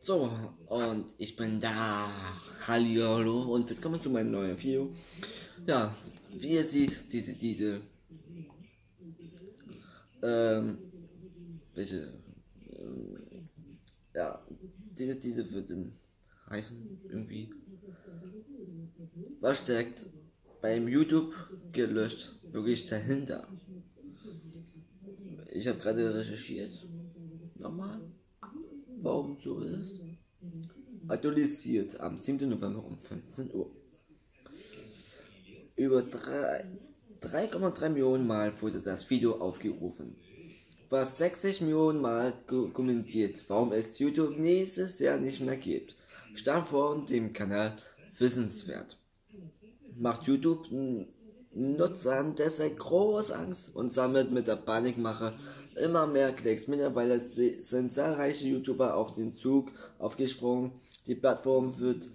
So, und ich bin da. Hallihallo und willkommen zu meinem neuen Video. Ja, wie ihr seht, diese wird dann heißen irgendwie. Was steckt beim YouTube gelöscht wirklich dahinter? Ich habe gerade recherchiert. Nochmal. Warum so ist? Aktualisiert am 7. November um 15 Uhr. Über 3,3 Millionen Mal wurde das Video aufgerufen. Fast 60 Millionen Mal kommentiert, warum es YouTube nächstes Jahr nicht mehr gibt. Stammt von dem Kanal Wissenswert. Macht YouTube Nutzern deshalb groß Angst und sammelt mit der Panikmache immer mehr Klicks. Mittlerweile sind zahlreiche YouTuber auf den Zug aufgesprungen. Die Plattform wird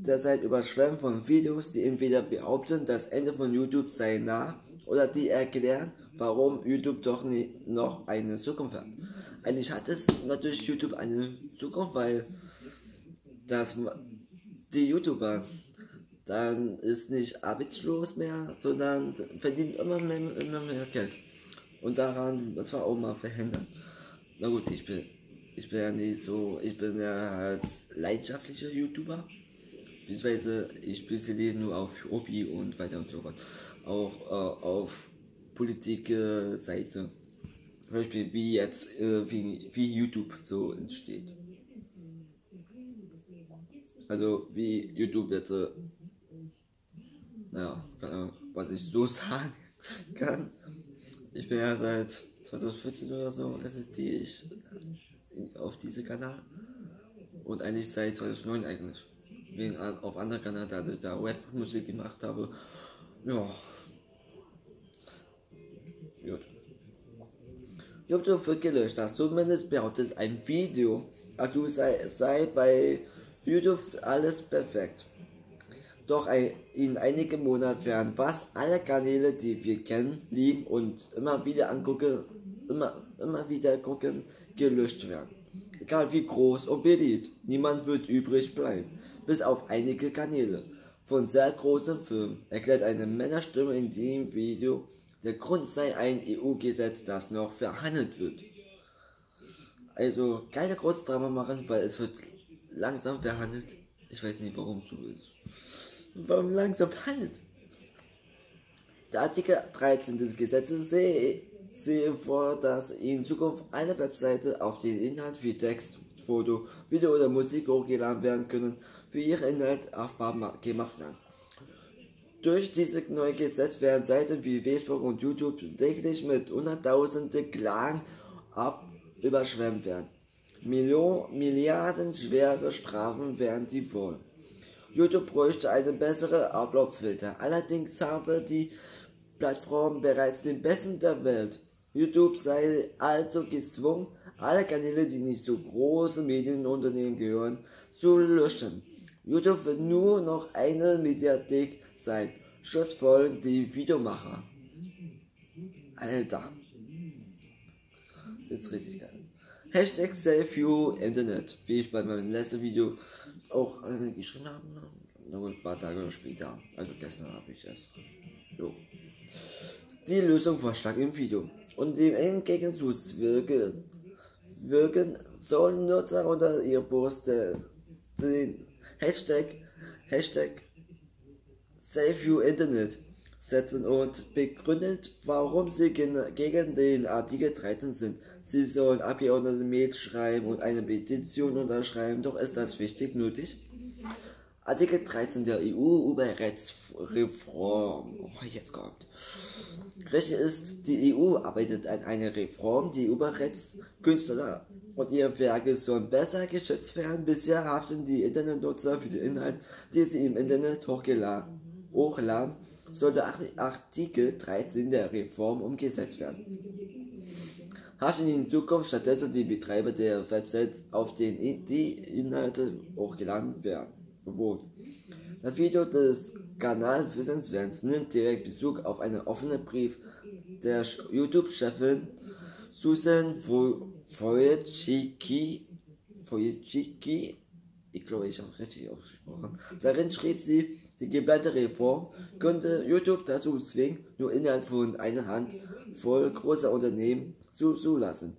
derzeit überschwemmt von Videos, die entweder behaupten, das Ende von YouTube sei nah, oder die erklären, warum YouTube doch nicht noch eine Zukunft hat. Eigentlich hat es natürlich YouTube eine Zukunft, weil das die YouTuber dann ist nicht arbeitslos mehr, sondern verdienen immer mehr Geld. Und daran, das war auch mal verhindern. Na gut, ich bin ja nicht so, ich bin ja als leidenschaftlicher YouTuber. Beziehungsweise ich spezialisiere nur auf Hobby und weiter und so fort. Auch auf Politik-Seite. Zum Beispiel wie jetzt, wie YouTube so entsteht. Also wie YouTube jetzt, naja, was ich so sagen kann. Ich bin ja seit 2014 oder so, assistiere ich auf diesem Kanal und eigentlich seit 2009 eigentlich. Wegen auf anderen Kanal, da ich da Webmusik gemacht habe. Ja. Gut. YouTube wird gelöscht, das zumindest behauptet ein Video. Also sei bei YouTube alles perfekt. Doch in einigen Monaten werden fast alle Kanäle, die wir kennen, lieben und immer wieder gucken, gelöscht werden. Egal wie groß und beliebt, niemand wird übrig bleiben, bis auf einige Kanäle. Von sehr großen Firmen erklärt eine Männerstimme in dem Video, der Grund sei ein EU-Gesetz, das noch verhandelt wird. Also keine großes Drama machen, weil es wird langsam verhandelt. Ich weiß nicht, warum so ist. Warum langsam handelt? Der Artikel 13 des Gesetzes sehe vor, dass in Zukunft alle Webseiten auf den Inhalt wie Text, Foto, Video oder Musik hochgeladen werden können, für ihren Inhalt haftbar gemacht werden. Durch dieses neue Gesetz werden Seiten wie Facebook und YouTube täglich mit hunderttausenden Klagen überschwemmt werden. Milliardenschwere Strafen werden die wollen. YouTube bräuchte einen besseren Uploadfilter. Allerdings habe die Plattform bereits den besten der Welt. YouTube sei also gezwungen, alle Kanäle, die nicht zu großen Medienunternehmen gehören, zu löschen. YouTube wird nur noch eine Mediathek sein. Schlussfolgerung die Videomacher. Alter. Das ist richtig geil. Hashtag #SaveYouInternet, wie ich bei meinem letzten Video auch geschrieben habe. Na gut, ein paar Tage später, also gestern habe ich es. So. Die Lösung vorschlag im Video. Und dem Entgegenzug wirken sollen Nutzer unter ihr Post den Hashtag #SaveYouInternet setzen und begründet, warum sie gegen den Artikel 13 sind. Sie sollen Abgeordnete Mails schreiben und eine Petition unterschreiben, doch ist das wichtig nötig? Artikel 13 der EU-Urheberrechtsreform. Oh, jetzt kommt. Richtig ist, die EU arbeitet an einer Reform, die Urheberrechtskünstler und ihre Werke sollen besser geschützt werden. Bisher haften die Internetnutzer für den Inhalt, den sie im Internet hochladen, sollte Artikel 13 der Reform umgesetzt werden. Haften in Zukunft stattdessen die Betreiber der Websites, auf denen die Inhalte hochgeladen werden. Das Video des Kanals Wissenswert nimmt direkt Bezug auf einen offenen Brief der YouTube-Chefin Susan Wojcicki, ich glaube, ich habe richtig ausgesprochen. Darin schrieb sie, die geplante Reform könnte YouTube dazu zwingen, nur Inhalt von einer Handvoll großer Unternehmen zuzulassen.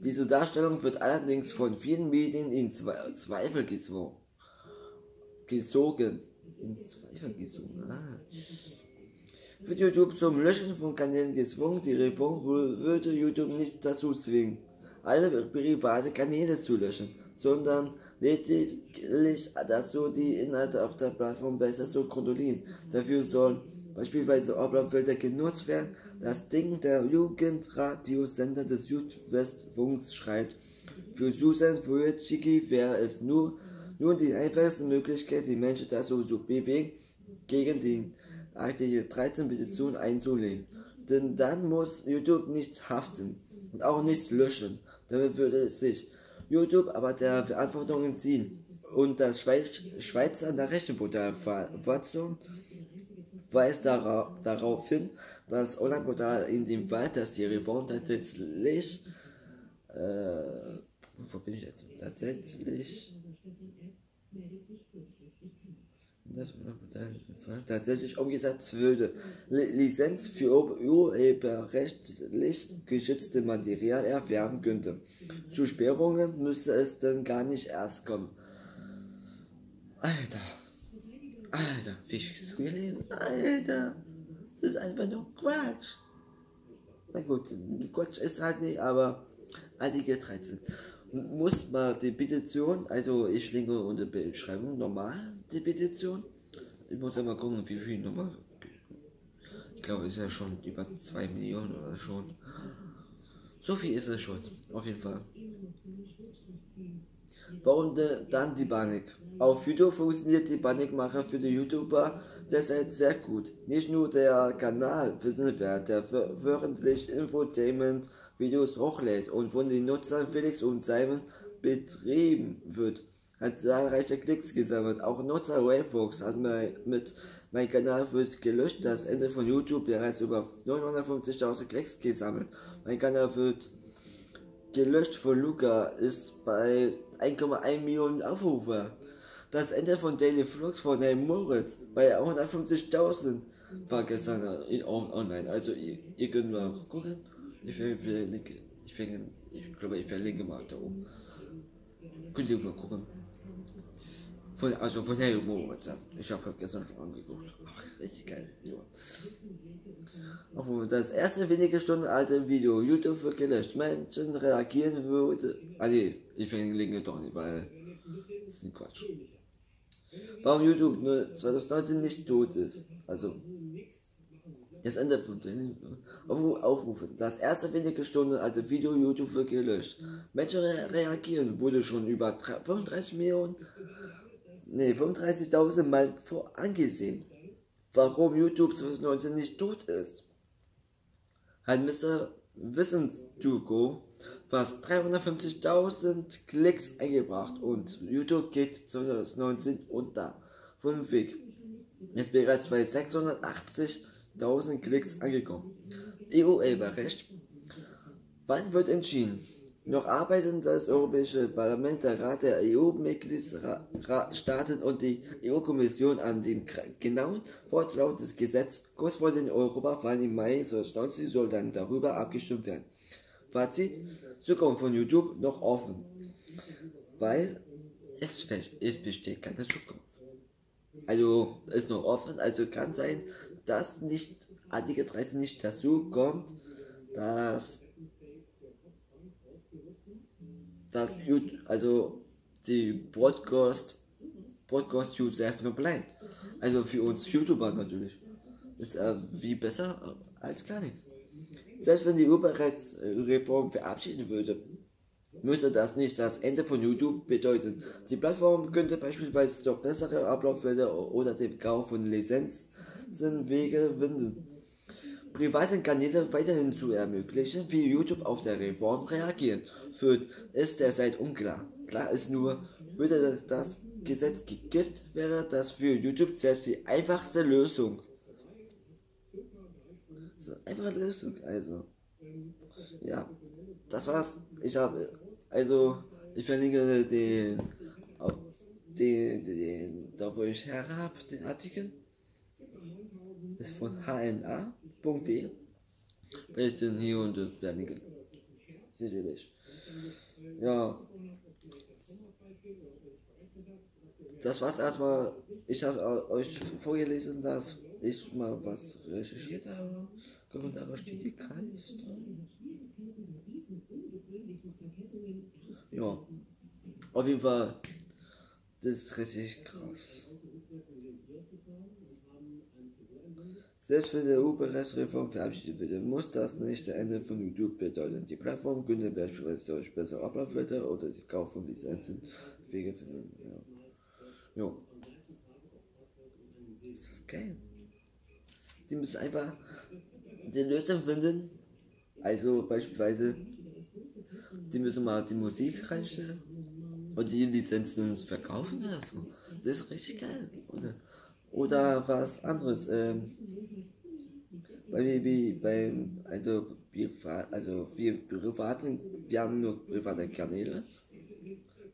Diese Darstellung wird allerdings von vielen Medien in Zweifel gezogen. Wird YouTube zum Löschen von Kanälen gezwungen? Die Reform würde YouTube nicht dazu zwingen, alle private Kanäle zu löschen, sondern lediglich dazu, die Inhalte auf der Plattform besser zu kontrollieren. Dafür sollen beispielsweise Uploadfilter genutzt werden. Das Ding der Jugendradiosender des Südwestfunks schreibt, für Susan Wojcicki wäre es nur die einfachste Möglichkeit, die Menschen dazu zu bewegen, gegen die Artikel 13 Petition einzulegen. Denn dann muss YouTube nicht haften und auch nichts löschen. Damit würde es sich YouTube aber der Verantwortung entziehen. Und das Schweizer Nachrichtenportal Watson weist darauf hin, dass Olaf Motal in dem Wald, dass die Reform tatsächlich umgesetzt würde. Lizenz für urheberrechtlich geschützte Material erwerben könnte. Zu Sperrungen müsste es dann gar nicht erst kommen. Alter, wie ich es gelesen habe. Alter, das ist einfach nur Quatsch. Na gut, Quatsch ist halt nicht, aber Artikel 13. Muss man die Petition, also ich linke unter Beschreibung normal die Petition. Ich muss mal gucken, wie viel Nummer. Ich glaube, es ist ja schon über 2 Millionen oder schon. So viel ist es schon, auf jeden Fall. Warum dann die Panik? Auf YouTube funktioniert die Panikmache für die YouTuber deshalb sehr gut. Nicht nur der Kanal Wissenswert, der wöchentlich Infotainment-Videos hochlädt und von den Nutzern Felix und Simon betrieben wird, hat zahlreiche Klicks gesammelt. Auch Nutzer Wayfox hat mit "Mein Kanal wird gelöscht", das Ende von YouTube, bereits über 950.000 Klicks gesammelt. "Mein Kanal wird gelöscht" von Luca ist bei 1,1 Millionen Aufrufe. Das Ende von Daily Flux von dem Moritz bei 150.000 war gestern online. Also ihr könnt mal gucken. Ich verlinke mal da oben. Könnt ihr mal gucken. Von Herrn Moritz. Ich habe halt gestern schon angeguckt. Ach, richtig geil. Ja. Obwohl das erste wenige Stunden alte Video YouTube wird gelöscht. Menschen reagieren würde. Ah ne, ich verlinke doch nicht, weil das ist ein Quatsch. Warum YouTube nur 2019 nicht tot ist. Also das Ende von den Aufrufen. Das erste wenige Stunden alte Video YouTube wird gelöscht. Menschen reagieren wurde schon über 35.000 Mal angesehen. Warum YouTube 2019 nicht tot ist, hat Mr. Wissens2Go fast 350.000 Klicks eingebracht und YouTube geht 2019 unter vom Weg. Ist bereits bei 680.000 Klicks angekommen. EU-Urheberrecht. Wann wird entschieden? Noch arbeiten das Europäische Parlament, der Rat der EU-Mitgliedstaaten und die EU-Kommission an dem genauen Wortlaut des Gesetzes. Kurz vor den Europawahlen im Mai 2019 soll dann darüber abgestimmt werden. Fazit: Zukunft von YouTube noch offen, weil es besteht keine Zukunft. Also ist noch offen, also kann sein, dass nicht Artikel 13 nicht dazu kommt, dass also die Broadcast-User noch bleibt. Also für uns YouTuber natürlich. Ist wie besser als gar nichts. Selbst wenn die Urheberrechtsreform verabschieden würde, müsste das nicht das Ende von YouTube bedeuten. Die Plattform könnte beispielsweise durch bessere Uploadfilter oder den Kauf von Lizenzen Wege finden, privaten Kanäle weiterhin zu ermöglichen. Wie YouTube auf der Reform reagieren wird, ist derzeit unklar. Klar ist nur, würde das Gesetz gibt, wäre das für YouTube selbst die einfachste Lösung. Das ist eine einfache Lösung, also. Ja, das war's. Ich verlinke da wo ich her habe, den Artikel. Das ist von hna.de. Wenn ich den hier und den verlinke. Sicherlich. Ja. Das war's erstmal. Ich habe euch vorgelesen, dass ich mal was recherchiert habe. Kommentare steht hier gar nicht drin. Ja. Auf jeden Fall. Das ist richtig krass. Selbst wenn der EU-Berechtsreform verabschiedet wird, muss das nicht der Ende von YouTube bedeuten. Die Plattform könnte beispielsweise durch bessere Uploadfilter oder die Kauf von Lizenzen Wege finden. Ja. Jo. Das ist geil. Die müssen einfach den Lösung finden. Also beispielsweise, die müssen mal die Musik reinstellen und die Lizenzen verkaufen oder so. Das ist richtig geil. Oder was anderes, wir haben nur private Kanäle,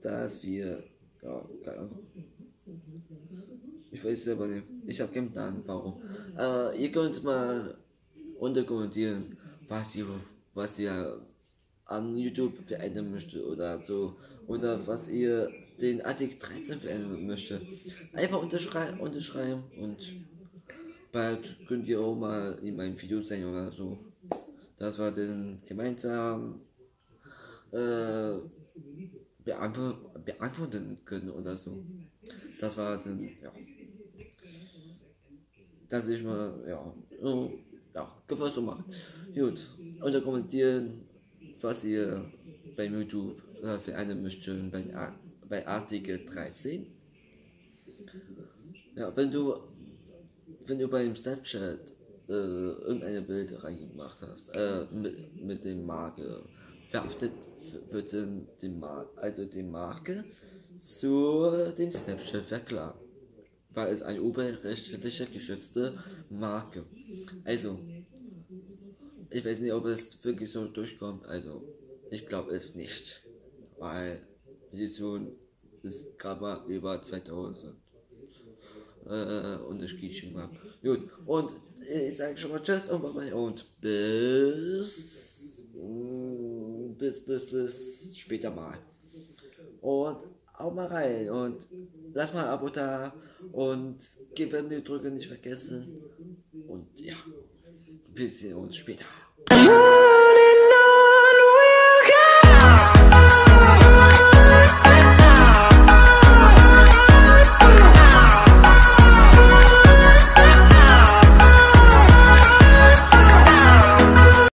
dass wir, ja, keine Ahnung, ich weiß selber nicht, ich habe keinen Plan, warum, ihr könnt mal unterkommentieren, was ihr an YouTube verändern möchtet oder so, oder was ihr den Artikel 13 verändern möchtet. Einfach unterschreiben und bald könnt ihr auch mal in meinem Video sein oder so. Das war dann gemeinsam beantworten können oder so. Das war dann, ja. Dass ich mal, ja, gefällt so machen. Gut, und kommentieren, was ihr bei YouTube verändern möchtet bei Artikel 13. Ja, wenn du beim Snapchat irgendein Bild reingemacht hast, mit dem Marke, verhaftet wird dann die Marke zu dem Snapchat-Verklar, weil es eine urheberrechtlich geschützte Marke. Also, ich weiß nicht, ob es wirklich so durchkommt, also ich glaube es nicht, weil die Petition ist gerade mal über 2000 und ich gehe schon mal. Gut, und ich sage schon mal tschüss und bis später mal. Und auch mal rein und lass mal ein Abo da und Gefällt mir drücken nicht vergessen und ja, wir sehen uns später.